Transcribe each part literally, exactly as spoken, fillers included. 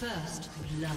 First blood.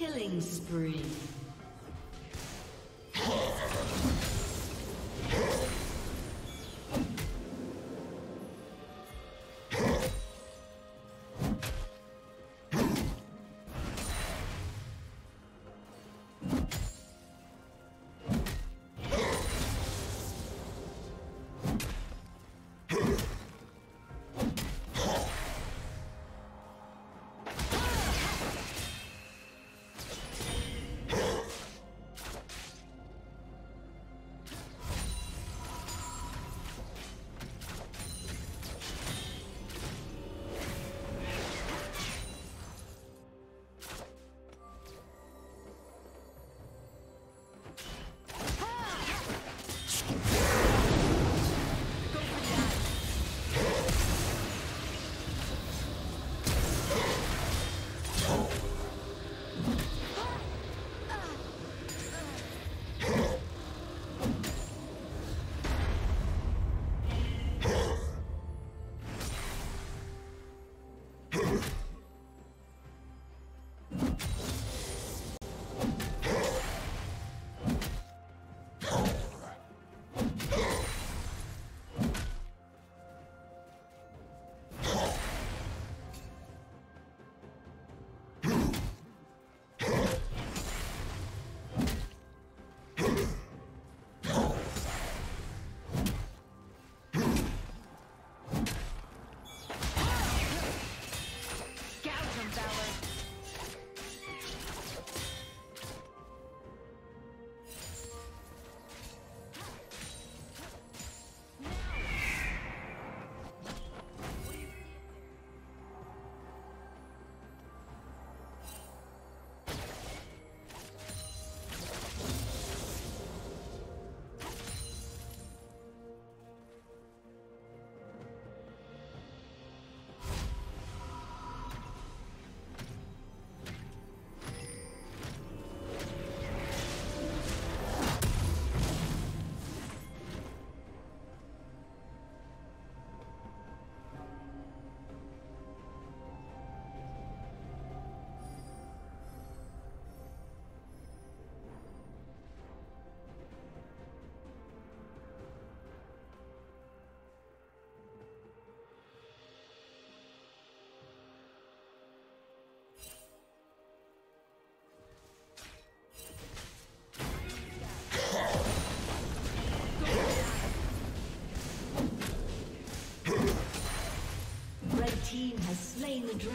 Killing spree. Huh?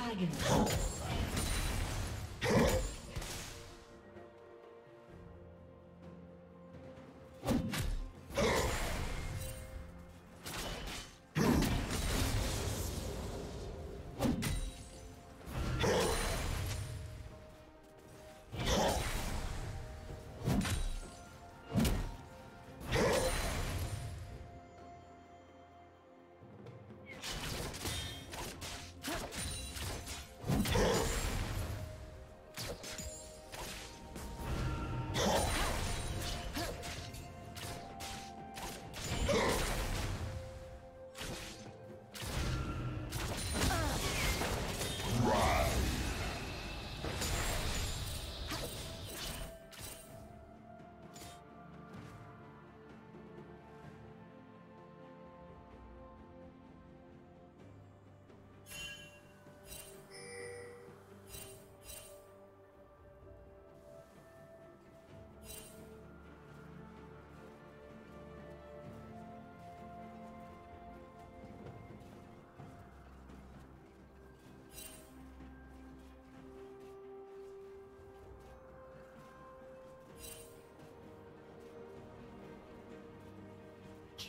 Dragon.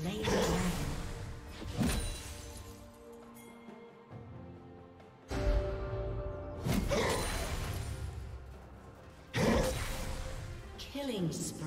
slain the dragon. Killing spree.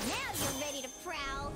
Now you're ready to prowl.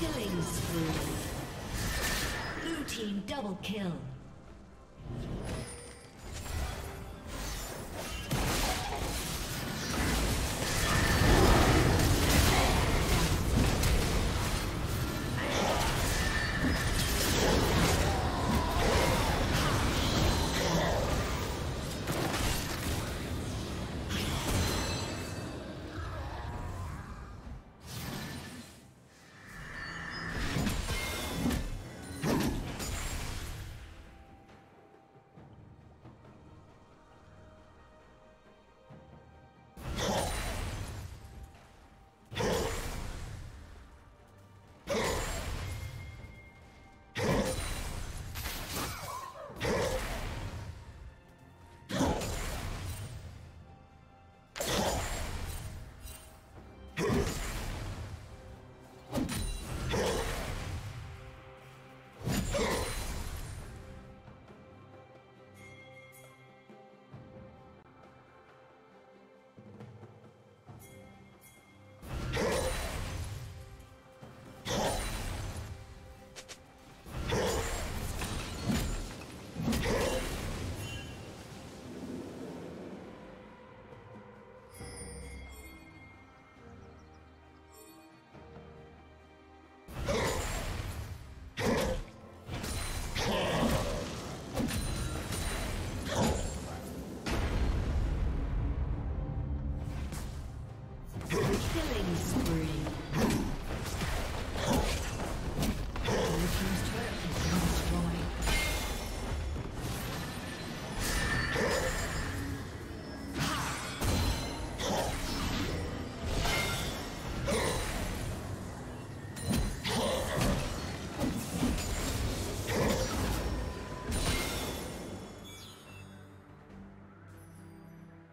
Killing spree. Blue team double kill.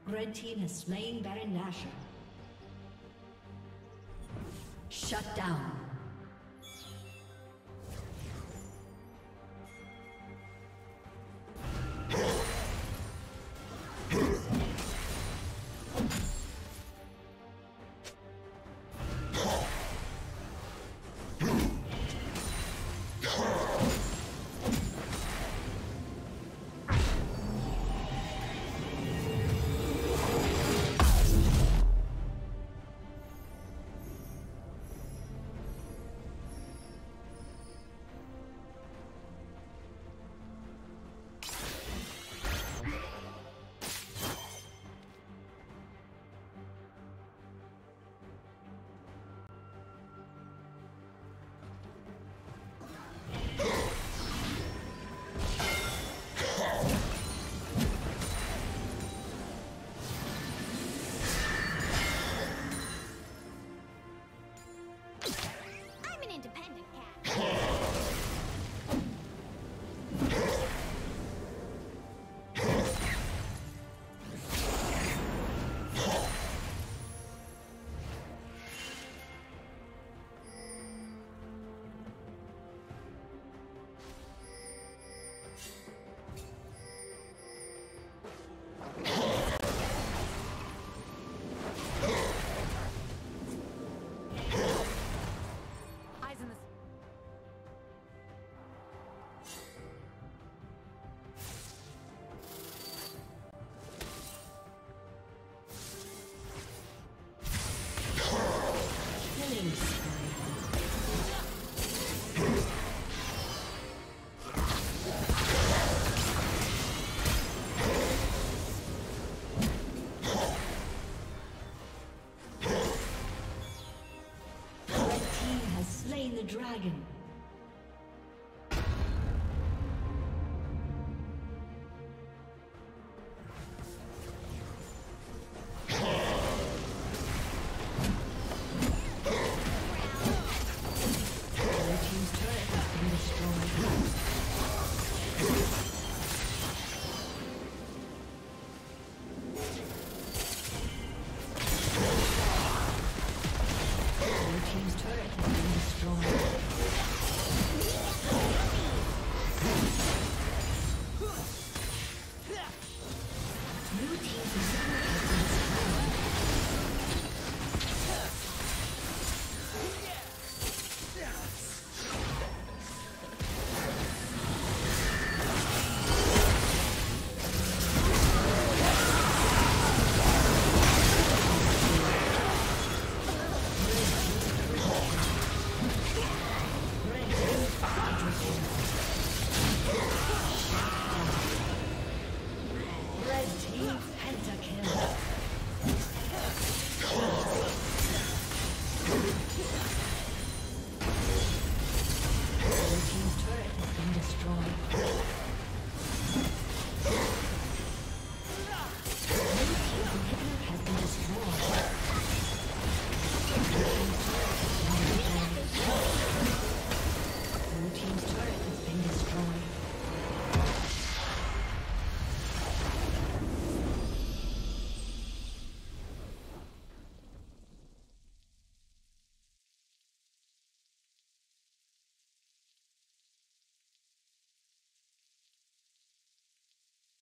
Red team has slain Baron Nashor. Shut down. Dragon. Team's turret has been destroyed.